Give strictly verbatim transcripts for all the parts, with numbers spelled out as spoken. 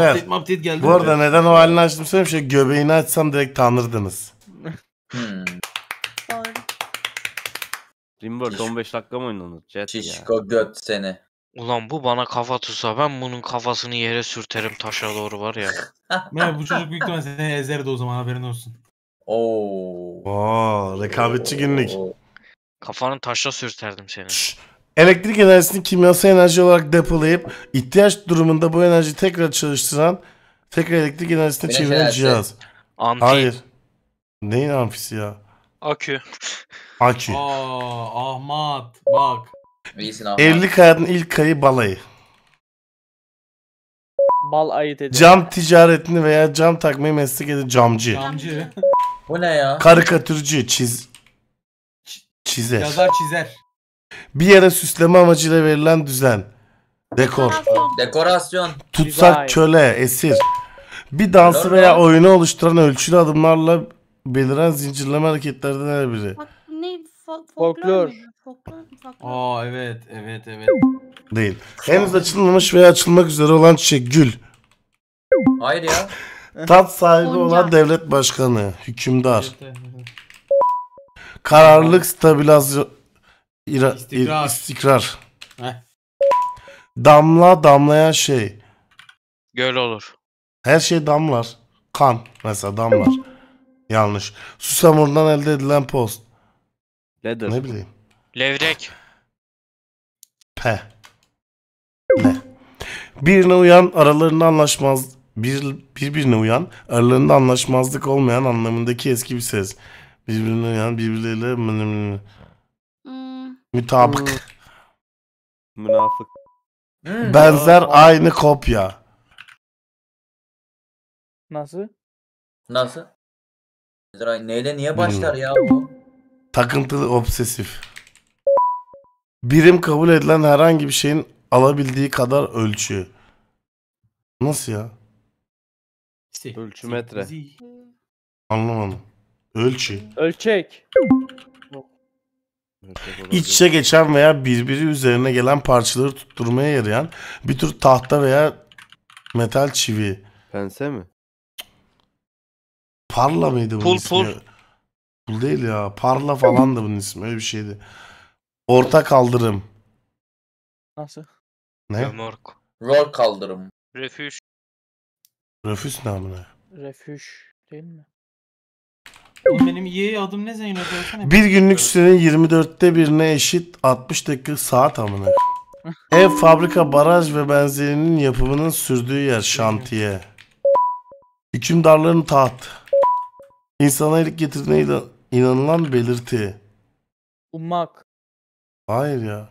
Beyler, update, update geldi. Bu arada de. Neden o halini açtım söyleyeyim. Şey, göbeğini açsam direkt tanırdınız. Hmm. Rimworld on beş dakika mı oynanır? Çişko göt seni. Ulan bu bana kafa tutsa ben bunun kafasını yere sürterim taşa doğru var ya. Ya bu çocuk büyük ihtimalle seni ezerdi o zaman, haberin olsun. Oo. Oo, rekabetçi günlük. Kafanın taşa sürterdim seni. Şşş. Elektrik enerjisini kimyasal enerji olarak depolayıp ihtiyaç durumunda bu enerjiyi tekrar çalıştıran, tekrar elektrik enerjisine Benim çeviren enerjisi. Cihaz. Amfi. Hayır. Neyin amfisi ya? Akü. Akü. Aa, Ahmet bak. İyisin Ahmet. Evlilik hayatının ilk kayı balayı. Bal ayı dedi. Cam ticaretini veya cam takmayı meslek edin camcı. Camcı. Bu ne ya? Karikatürcü çiz... Çizer. Yazar çizer. Bir yere süsleme amacıyla verilen düzen. Dekor. Dekorasyon. Tutsak köle, esir. Bir dansı veya oyunu oluşturan ölçülü adımlarla beliren zincirleme hareketlerden her biri. Folklor. Aa evet, evet, evet. Değil. Henüz açılmamış veya açılmak üzere olan çiçek gül. Hayır ya. Tat sahibi olan devlet başkanı, hükümdar. Kararlılık, stabilizasyon. İra, istikrar. istikrar. Damla damlayan şey. Göl olur. Her şey damlar. Kan mesela damlar. Yanlış. Susamurdan elde edilen post. Leather. Ne bileyim. Levrek. P. Ne? Birine uyan aralarında anlaşmaz bir birbirine uyan aralarında anlaşmazlık olmayan anlamındaki eski bir ses. Birbirine uyan birbirleriyle. Mütabık. Hmm. Münafık. Benzer hmm. aynı kopya. Nasıl? Nasıl? Neyle niye başlar hmm. ya bu? Takıntılı obsesif. Birim kabul edilen herhangi bir şeyin alabildiği kadar ölçü. Nasıl ya? Ölçü metre. Anlamadım. Ölçü. Ölçek. İç içe geçen veya birbiri üzerine gelen parçaları tutturmaya yarayan bir tür tahta veya metal çivi. Pense mi? Parla mıydı bunun pul, ismi? Pul pul. Değil ya. Parla falan da bunun ismi. Öyle bir şeydi. Orta kaldırım. Nasıl? Ne? Rol kaldırım. Refüj. Refüj ne amına? Refüj değil mi? Benim iyi adım ne Zeynep? Bir günlük sürenin yirmi dörtte birine eşit altmış dakika saat amına. Ev, fabrika, baraj ve benzerinin yapımının sürdüğü yer şantiye. Hükümdarların taht. İnsana iyilik getirdiğine inanılan belirti. Ummak. Hayır ya.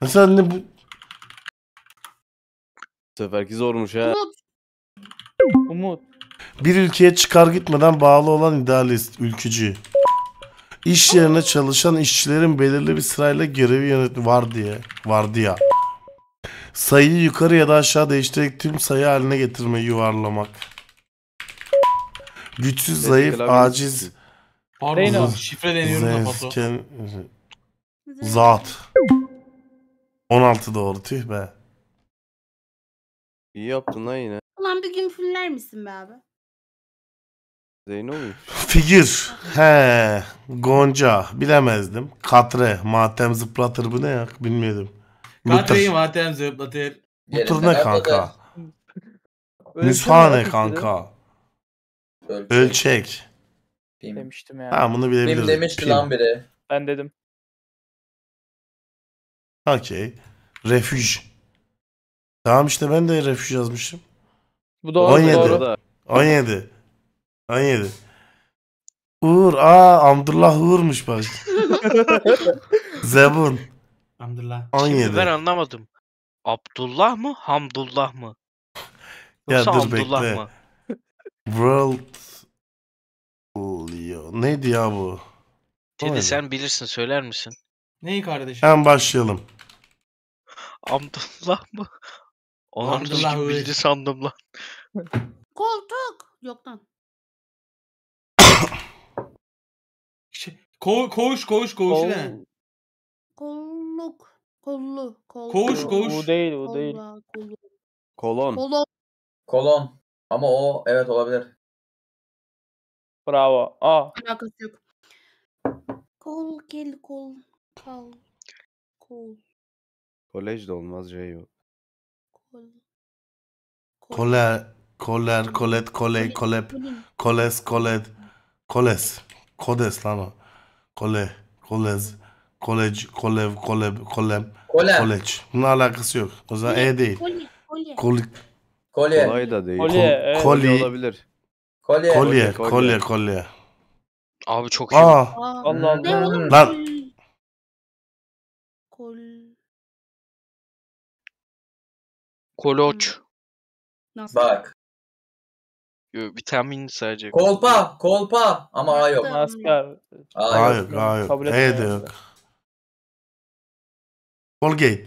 Mesela ne bu? Bu seferki zormuş ha. Umut. Umut. Bir ülkeye çıkar gitmeden bağlı olan idealist, ülkücü. İş yerine çalışan işçilerin belirli bir sırayla görevi yönetimi var diye, vardı ya. Sayıyı yukarı ya da aşağı değiştirerek tüm sayı haline getirmeyi yuvarlamak. Güçsüz, zayıf, aciz. Pardon, şifre deniyorum da pato. Zat. on altı doğru, tüh be. İyi yaptın lan yine. Ulan bir gün filler misin be abi? Zeyno mu? Figür. He. Gonca. Bilemezdim. Katre. Matem zıplatır. Bu ne ya? Bilmiyordum. Katre'yi matem zıplatır. Bu tür ne kanka? Müshane kanka. Ölçek. Ölçek. Pim. Demiştim yani. Ha bunu bilebilirdim. Pim demişti Pim. Lan biri. Ben dedim. Okey. Refüj. Tamam işte ben de refüj yazmışım. Bu doğru, on yedi. Doğru. on yedi. on yedi. Uğur. Aa, Amdullah Uğur'muş bak. Zebun. Amdullah. on yedi. Şimdi ben anlamadım. Abdullah mı? Hamdullah mı? Yoksa ya dur Abdullah bekle. Mı? World... Neydi ya bu? Teddy sen bilirsin. Söyler misin? Neyi kardeşim? Hemen başlayalım. Amdullah mı? Onlarca bildi sandım lan. Koltuk. Yok lan. Ko koğuş koğuş koğuş ne? Kolluk. Kollu. Kollu. Koğuş koğuş. Bu değil bu değil. Kollu. Kolon. Kolon. Kolon. Ama o evet olabilir. Bravo. A. Alakası yok. Kol gel kol. Kal. Kol. Kolej de olmaz şey yok. Kol. Koler. Koler. Kolet. Koley. Kolep. Koles. Kolet. Koles. Kodes lan o. Kole. Kolez. Kolej. Kolev. Koleb. Kolem. Kolej. Bunun alakası yok. O zaman E değil. Kolye. Kolye. Kolay da değil. Kolye. Kolye olabilir. Kolye. Kolye. Kolye. Kolye. Abi çok iyi. Allah Allah. Lan. Kol. Koloç. Nasıl? Bak. Yo, vitamin sadece. Kolpa. Kolpa. Ama A yok. Maskar. A yok. A yok. E de yok. Colgate.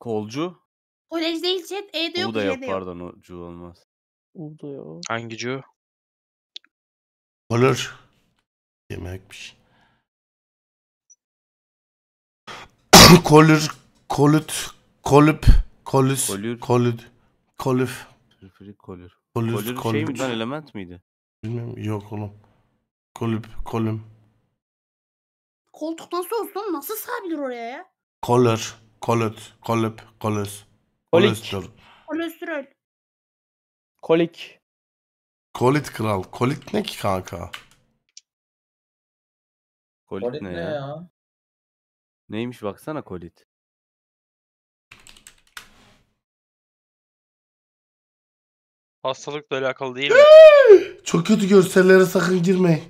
Kolcu. Kolej değil chat. E de yok. U da yok pardon. O cu olmaz. U da yok. Hangi cu? Olur. Yemekmiş. Kolür. Kolüt. Kolüp. Kolüs. Kolür. Kolüt. Kolüf. Kolür. Kolür. Kolür. Kolür şey mi lan, element miydi? Bilmiyorum. Yok oğlum. Kolüp. Kolüm. Koltuk nasıl olsun? Nasıl sığabilir oraya ya? Kolür. Kolöt, kolöp, kolöz. Kolik. Kolesterol. Kolik. Kolit kral. Kolik ne ki kanka? Kolit, kolit ne, ne ya? ya? Neymiş baksana kolit. Hastalıkla alakalı değil mi? Çok kötü görsellere sakın girmeyin.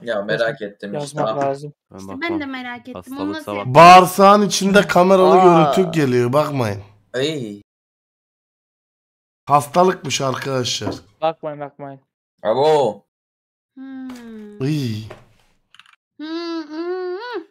Ya merak ettim işte. Lazım. İşte ben de merak ettim. Bağırsağın içinde kameralı Aa. görüntü geliyor. Bakmayın. Ay. Hastalıkmış arkadaşlar. Bakmayın bakmayın. Abo. Hmm. İyi. Hmm.